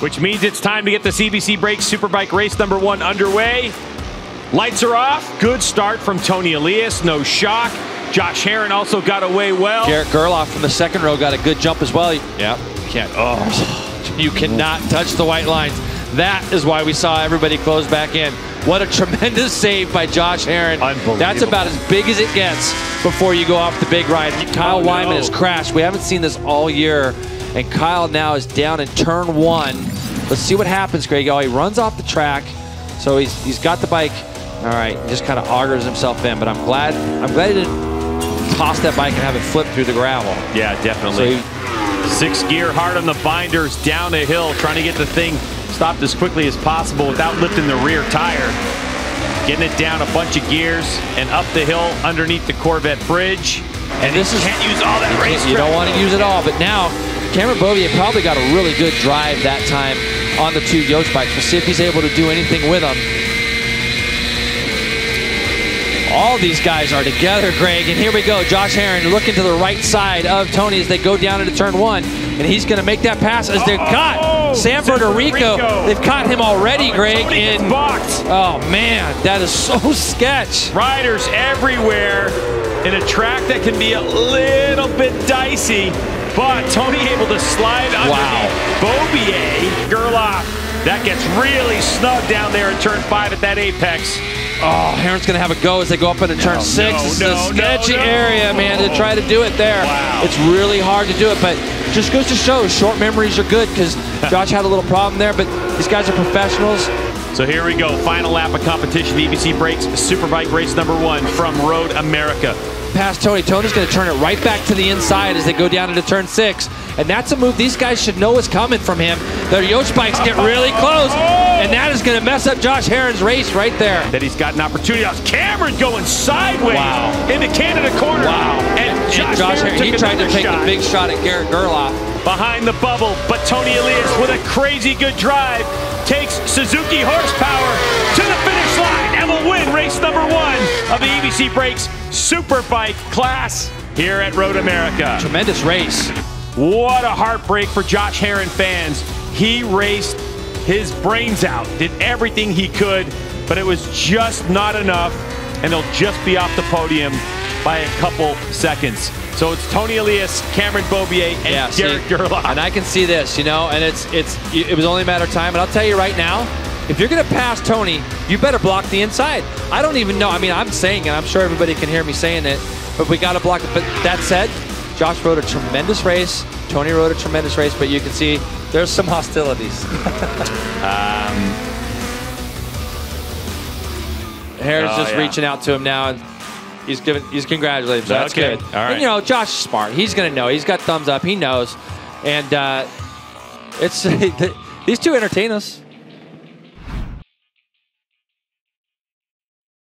which means it's time to get the EBC Brakes Superbike race number one underway. Lights are off. Good start from Tony Elias. No shock. Josh Herrin also got away well. Garrett Gerloff from the second row got a good jump as well. Yeah. You cannot touch the white lines. That is why we saw everybody close back in. What a tremendous save by Josh Herrin. Unbelievable. That's about as big as it gets before you go off the big ride. Kyle Wyman has crashed. We haven't seen this all year. And Kyle now is down in turn one. Let's see what happens, Greg. Oh, he runs off the track. So he's got the bike. All right, just kind of augers himself in. But I'm glad he didn't toss that bike and have it flip through the gravel. Yeah, definitely. So six gear, hard on the binders, down a hill, trying to get the thing stopped as quickly as possible without lifting the rear tire. Getting it down a bunch of gears and up the hill underneath the Corvette bridge. And this is, can't use all that racetrack. You don't want to use it all, but now Cameron Beaubier probably got a really good drive that time on the two Yosh bikes. We'll see if he's able to do anything with them. All these guys are together, Greg, and here we go. Josh Herrin looking to the right side of Tony as they go down into turn one, and he's going to make that pass as they've caught San Federico. They've caught him already, Greg. In box. Oh man, that is so sketch. Riders everywhere in a track that can be a little bit dicey, but Tony able to slide underneath Beaubier. Gerloff, that gets really snug down there in turn five at that apex. Oh, Herrin's going to have a go as they go up into turn six. It's a sketchy area, man, to try to do it there. Wow. It's really hard to do it, but just goes to show short memories are good because Josh had a little problem there, but these guys are professionals. So here we go, final lap of competition, EBC Brakes Superbike race number one from Road America. Past Tony. Tony's going to turn it right back to the inside as they go down into turn six. And that's a move these guys should know is coming from him. Their Yosh bikes get really close. And that is going to mess up Josh Herrin's race right there. That he's got an opportunity. Cameron going sideways into Canada Corner. And Josh Herrin, he tried to take a big shot at Garrett Gerloff. Behind the bubble, but Tony Elias with a crazy good drive takes Suzuki horsepower to the finish line and will win race number one of the EBC Brakes Superbike class here at Road America. Tremendous race. What a heartbreak for Josh Herrin fans. He raced his brains out, did everything he could, but it was just not enough, and he'll just be off the podium by a couple seconds. So it's Tony Elias, Cameron Beaubier, and Garrett Gerloff. And I can see this, you know, and it was only a matter of time. And I'll tell you right now, if you're going to pass Tony, you better block the inside. I don't even know. I mean, I'm saying it. I'm sure everybody can hear me saying it, but we got to block it. But that said, Josh rode a tremendous race. Tony rode a tremendous race, but you can see there's some hostilities. Harris just reaching out to him now. And he's congratulating him, so that's good. All right. And you know, Josh is smart. He's going to know. He's got thumbs up. He knows. And these two entertain us.